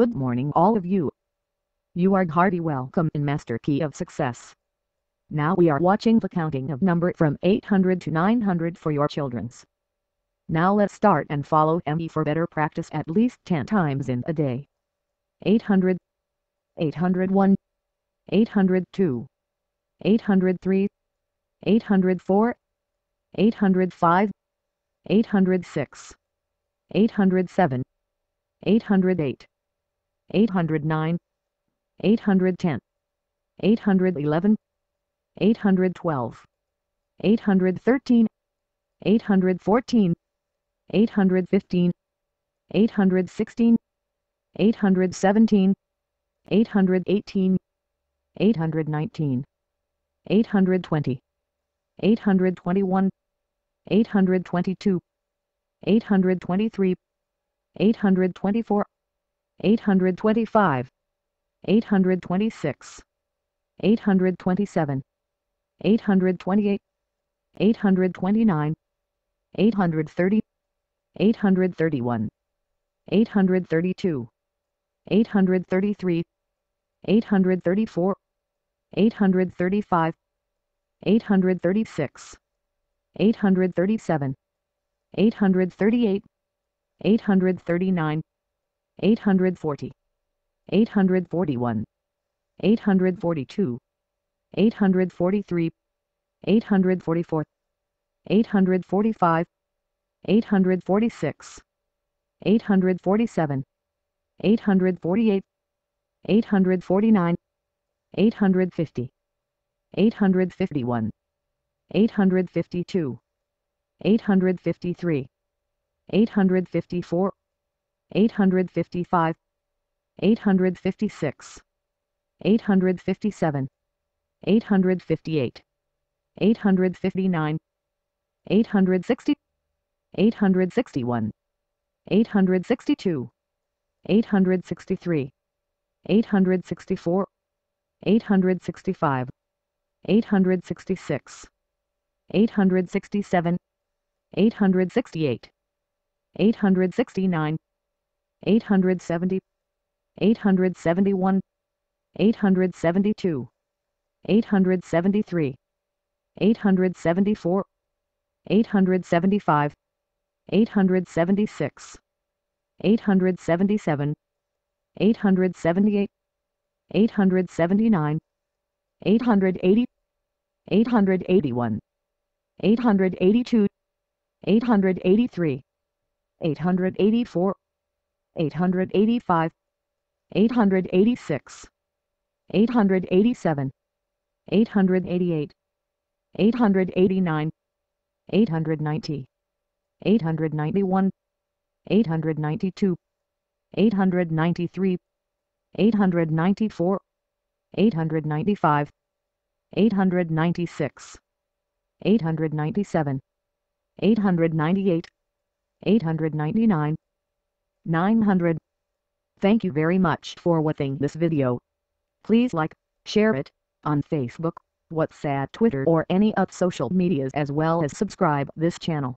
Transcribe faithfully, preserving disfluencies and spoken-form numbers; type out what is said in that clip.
Good morning all of you. You are hearty welcome in Master Key of Success. Now we are watching the counting of number from eight hundred to nine hundred for your children's. Now let's start and follow M E for better practice at least ten times in a day. eight hundred, eight hundred one, eight hundred two, eight hundred three, eight hundred four, eight hundred five, eight hundred six, eight hundred seven, eight hundred eight, eight hundred nine, eight hundred ten, eight hundred eleven, eight hundred twelve, eight hundred thirteen, eight hundred fourteen, eight hundred fifteen, eight hundred sixteen, eight hundred seventeen, eight hundred eighteen, eight hundred nineteen, eight hundred twenty, eight hundred twenty-one, eight hundred twenty-two, eight hundred twenty-three, eight hundred twenty-four, eight hundred twenty-five, eight hundred twenty-six, eight hundred twenty-seven, eight hundred twenty-eight, eight hundred twenty-nine, eight hundred thirty, eight hundred thirty-one, eight hundred thirty-two, eight hundred thirty-three, eight hundred thirty-four, eight hundred thirty-five, eight hundred thirty-six, eight hundred thirty-seven, eight hundred thirty-eight, eight hundred thirty-nine, eight hundred forty, eight hundred forty-one, eight hundred forty-two, eight hundred forty-three, eight hundred forty-four, eight hundred forty-five, eight hundred forty-six, eight hundred forty-seven, eight hundred forty-eight, eight hundred forty-nine, eight hundred fifty, eight hundred fifty-one, eight hundred fifty-two, eight hundred fifty-three, eight hundred fifty-four, eight hundred fifty-five, eight hundred fifty-six, eight hundred fifty-seven, eight hundred fifty-eight, eight hundred fifty-nine, eight hundred sixty, eight hundred sixty-one, eight hundred sixty-two, eight hundred sixty-three, eight hundred sixty-four, eight hundred sixty-five, eight hundred sixty-six, eight hundred sixty-seven, eight hundred sixty-eight, eight hundred sixty-nine, eight hundred seventy, eight hundred seventy-one, eight hundred seventy-two, eight hundred seventy-three, eight hundred seventy-four, eight hundred seventy-five, eight hundred seventy-six, eight hundred seventy-seven, eight hundred seventy-eight, eight hundred seventy-nine, eight hundred eighty, eight hundred eighty-one, eight hundred eighty-two, eight hundred eighty-three, eight hundred eighty-four, eight hundred eighty-five, eight hundred eighty-six, eight hundred eighty-seven, eight hundred eighty-eight, eight hundred eighty-nine, eight hundred ninety, eight hundred ninety-one, eight hundred ninety-two, eight hundred ninety-three, eight hundred ninety-four, eight hundred ninety-five, eight hundred ninety-six, eight hundred ninety-seven, eight hundred ninety-eight, eight hundred ninety-nine, nine hundred. Thank you very much for watching this video. Please like, share it on Facebook, WhatsApp, Twitter or any other social medias, as well as subscribe this channel.